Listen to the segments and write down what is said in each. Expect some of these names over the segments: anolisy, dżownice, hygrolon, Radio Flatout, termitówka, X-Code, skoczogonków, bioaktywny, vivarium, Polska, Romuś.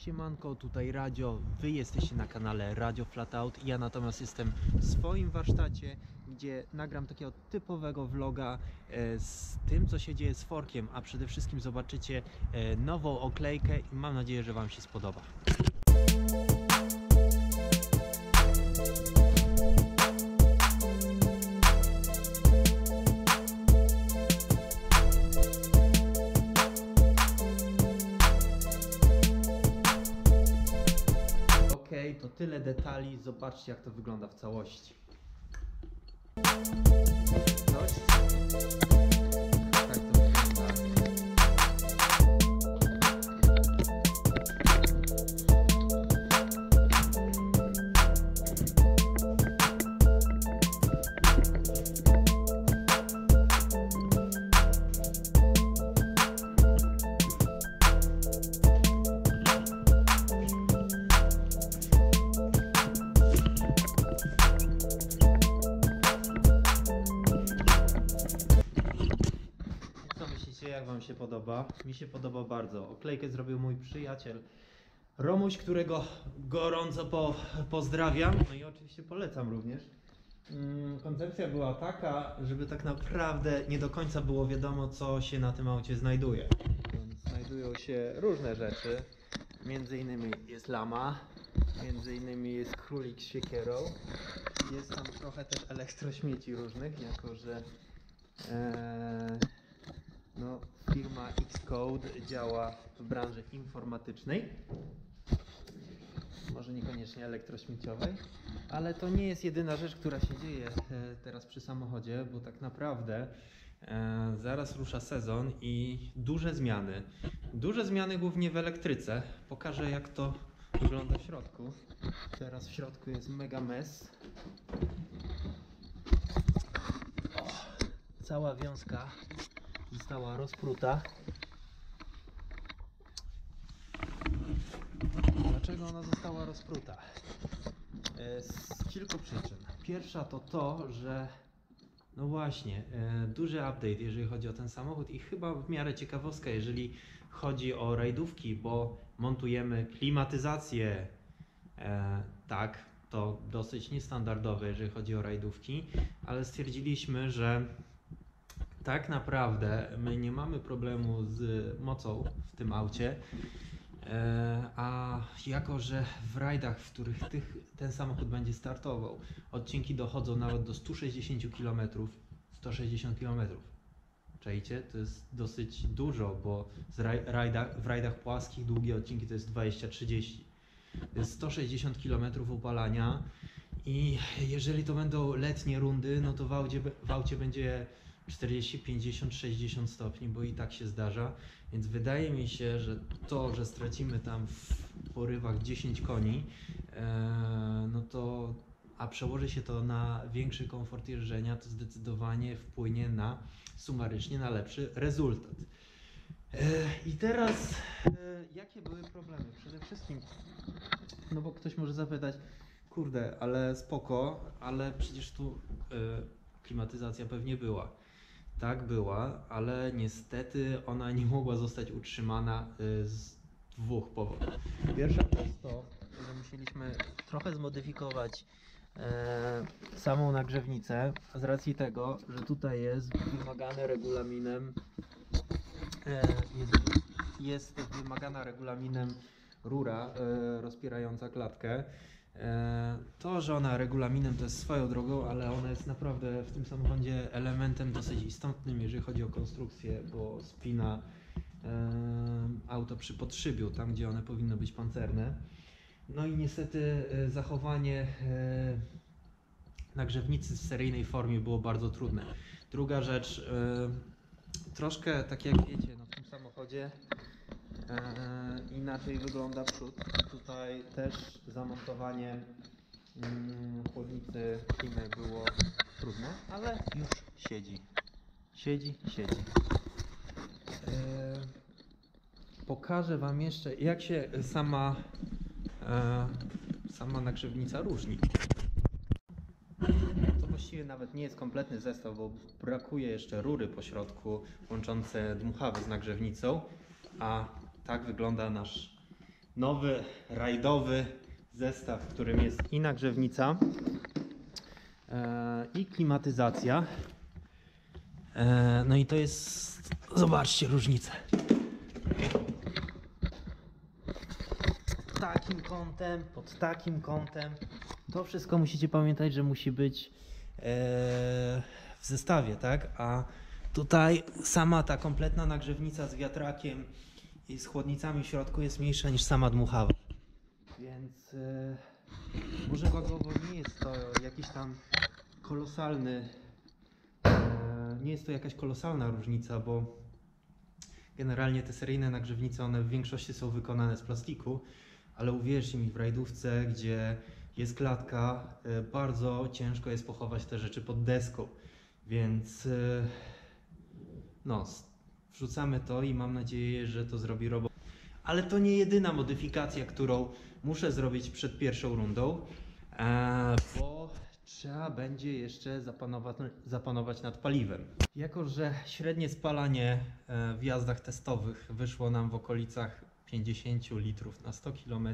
Siemanko, tutaj Radio, Wy jesteście na kanale Radio Flatout. Ja natomiast jestem w swoim warsztacie, gdzie nagram takiego typowego vloga z tym, co się dzieje z forkiem, a przede wszystkim zobaczycie nową oklejkę i mam nadzieję, że Wam się spodoba. To tyle detali, zobaczcie jak to wygląda w całości. Tak to wygląda. Jak Wam się podoba? Mi się podoba bardzo. Oklejkę zrobił mój przyjaciel Romuś, którego gorąco pozdrawiam. No i oczywiście polecam również. Koncepcja była taka, żeby tak naprawdę nie do końca było wiadomo, co się na tym aucie znajduje. Znajdują się różne rzeczy. Między innymi jest lama, między innymi jest królik z siekierą. Jest tam trochę też elektrośmieci różnych, jako że no, firma X-Code działa w branży informatycznej, może niekoniecznie elektrośmieciowej, ale to nie jest jedyna rzecz, która się dzieje teraz przy samochodzie, bo tak naprawdę zaraz rusza sezon i duże zmiany. Duże zmiany głównie w elektryce. Pokażę jak to wygląda w środku. Teraz w środku jest mega mess. O, cała wiązka została rozpruta. Dlaczego ona została rozpruta? Z kilku przyczyn. Pierwsza to to, że no właśnie, duży update jeżeli chodzi o ten samochód i chyba w miarę ciekawostka jeżeli chodzi o rajdówki, bo montujemy klimatyzację. Tak, to dosyć niestandardowe jeżeli chodzi o rajdówki, ale stwierdziliśmy, że tak naprawdę my nie mamy problemu z mocą w tym aucie, a jako że w rajdach, w których ten samochód będzie startował, odcinki dochodzą nawet do 160 km, 160 km. Czajcie? To jest dosyć dużo, bo w rajdach płaskich długie odcinki to jest 20-30. To jest 160 km upalania i jeżeli to będą letnie rundy, no to w aucie będzie 40, 50, 60 stopni, bo i tak się zdarza, więc wydaje mi się, że to, że stracimy tam w porywach 10 koni, no to, a przełoży się to na większy komfort jeżdżenia, to zdecydowanie wpłynie na, sumarycznie, na lepszy rezultat. I teraz, jakie były problemy? Przede wszystkim, no bo ktoś może zapytać, kurde, ale spoko, ale przecież tu klimatyzacja pewnie była. Tak, była, ale niestety ona nie mogła zostać utrzymana z dwóch powodów. Pierwsza to jest to, że musieliśmy trochę zmodyfikować samą nagrzewnicę z racji tego, że tutaj jest wymagane regulaminem jest wymagana regulaminem rura rozpierająca klatkę. To, że ona regulaminem to jest swoją drogą, ale ona jest naprawdę w tym samochodzie elementem dosyć istotnym, jeżeli chodzi o konstrukcję, bo spina auto przy podszybiu, tam gdzie one powinno być pancerne. No i niestety zachowanie nagrzewnicy w seryjnej formie było bardzo trudne. Druga rzecz, troszkę tak jak wiecie, no w tym samochodzie inaczej wygląda przód. Tutaj też zamontowanie chłodnicy Chinek było trudne, ale już siedzi. Siedzi. Pokażę Wam jeszcze jak się sama nagrzewnica różni. To właściwie nawet nie jest kompletny zestaw, bo brakuje jeszcze rury po środku łączące dmuchawy z nagrzewnicą, a tak wygląda nasz nowy rajdowy zestaw, w którym jest i nagrzewnica, i klimatyzacja. No i to jest, zobaczcie różnicę. Takim kątem, pod takim kątem. To wszystko musicie pamiętać, że musi być w zestawie, tak? A tutaj sama ta kompletna nagrzewnica z wiatrakiem i z chłodnicami w środku jest mniejsza niż sama dmuchawa. Więc może wagowo nie jest to jakiś tam kolosalny, nie jest to jakaś kolosalna różnica, bo generalnie te seryjne nagrzewnice, one w większości są wykonane z plastiku, ale uwierzcie mi, w rajdówce, gdzie jest klatka, bardzo ciężko jest pochować te rzeczy pod deską, więc no, wrzucamy to i mam nadzieję, że to zrobi robotę. Ale to nie jedyna modyfikacja, którą muszę zrobić przed pierwszą rundą, bo trzeba będzie jeszcze zapanować nad paliwem. Jako że średnie spalanie w jazdach testowych wyszło nam w okolicach 50 litrów na 100 km,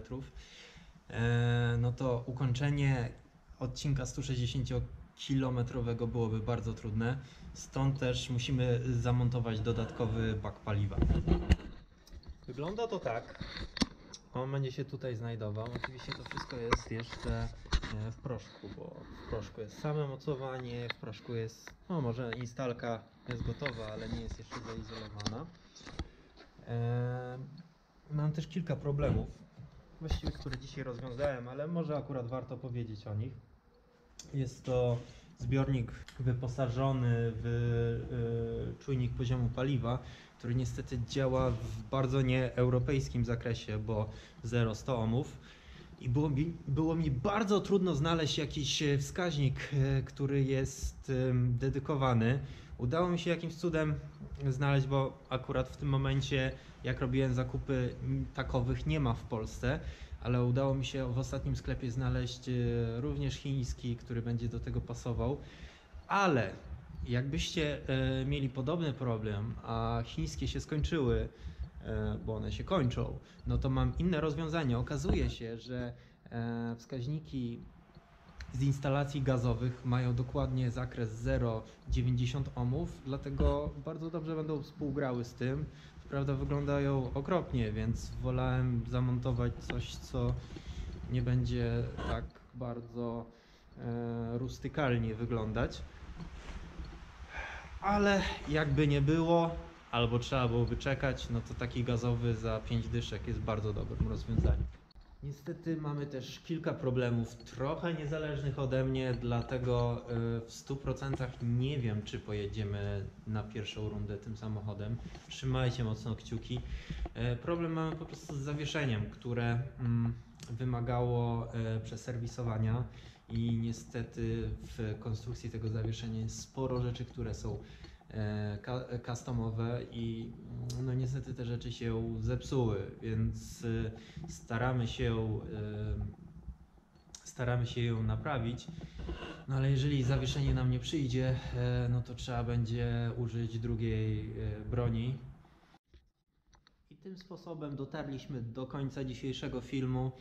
no to ukończenie odcinka 160-kilometrowego byłoby bardzo trudne, stąd też musimy zamontować dodatkowy bak paliwa. Wygląda to tak. On będzie się tutaj znajdował. Oczywiście to wszystko jest jeszcze w proszku, bo w proszku jest same mocowanie, w proszku jest, no może instalka jest gotowa, ale nie jest jeszcze zaizolowana. Mam też kilka problemów, właściwie które dzisiaj rozwiązałem, ale może akurat warto powiedzieć o nich. Jest to zbiornik wyposażony w czujnik poziomu paliwa, który niestety działa w bardzo nieeuropejskim zakresie, bo 0-100 ohmów. I było mi bardzo trudno znaleźć jakiś wskaźnik, który jest dedykowany. Udało mi się jakimś cudem znaleźć, bo akurat w tym momencie, jak robiłem zakupy, takowych nie ma w Polsce, ale udało mi się w ostatnim sklepie znaleźć również chiński, który będzie do tego pasował. Ale jakbyście mieli podobny problem, a chińskie się skończyły, bo one się kończą, no to mam inne rozwiązanie. Okazuje się, że wskaźniki z instalacji gazowych mają dokładnie zakres 0,90 ohmów, dlatego bardzo dobrze będą współgrały z tym. Co prawda wyglądają okropnie, więc wolałem zamontować coś, co nie będzie tak bardzo rustykalnie wyglądać. Ale jakby nie było, albo trzeba byłoby czekać, no to taki gazowy za 5 dyszek jest bardzo dobrym rozwiązaniem. Niestety mamy też kilka problemów trochę niezależnych ode mnie, dlatego w 100% nie wiem, czy pojedziemy na pierwszą rundę tym samochodem. Trzymajcie mocno kciuki. Problem mamy po prostu z zawieszeniem, które wymagało przeserwisowania i niestety w konstrukcji tego zawieszenia jest sporo rzeczy, które są customowe i no niestety te rzeczy się zepsuły, więc staramy się ją naprawić, no ale jeżeli zawieszenie nam nie przyjdzie, no to trzeba będzie użyć drugiej broni. I tym sposobem dotarliśmy do końca dzisiejszego filmu.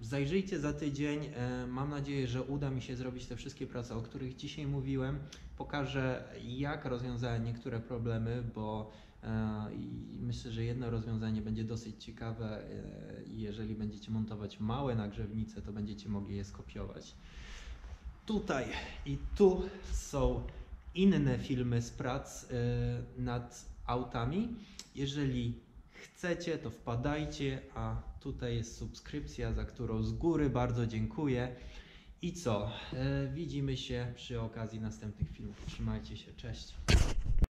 Zajrzyjcie za tydzień, mam nadzieję, że uda mi się zrobić te wszystkie prace, o których dzisiaj mówiłem. Pokażę, jak rozwiązałem niektóre problemy, bo myślę, że jedno rozwiązanie będzie dosyć ciekawe i jeżeli będziecie montować małe nagrzewnice, to będziecie mogli je skopiować. Tutaj i tu są inne filmy z prac nad autami. Jeżeli chcecie, to wpadajcie, a tutaj jest subskrypcja, za którą z góry bardzo dziękuję. I co? Widzimy się przy okazji następnych filmów. Trzymajcie się, cześć!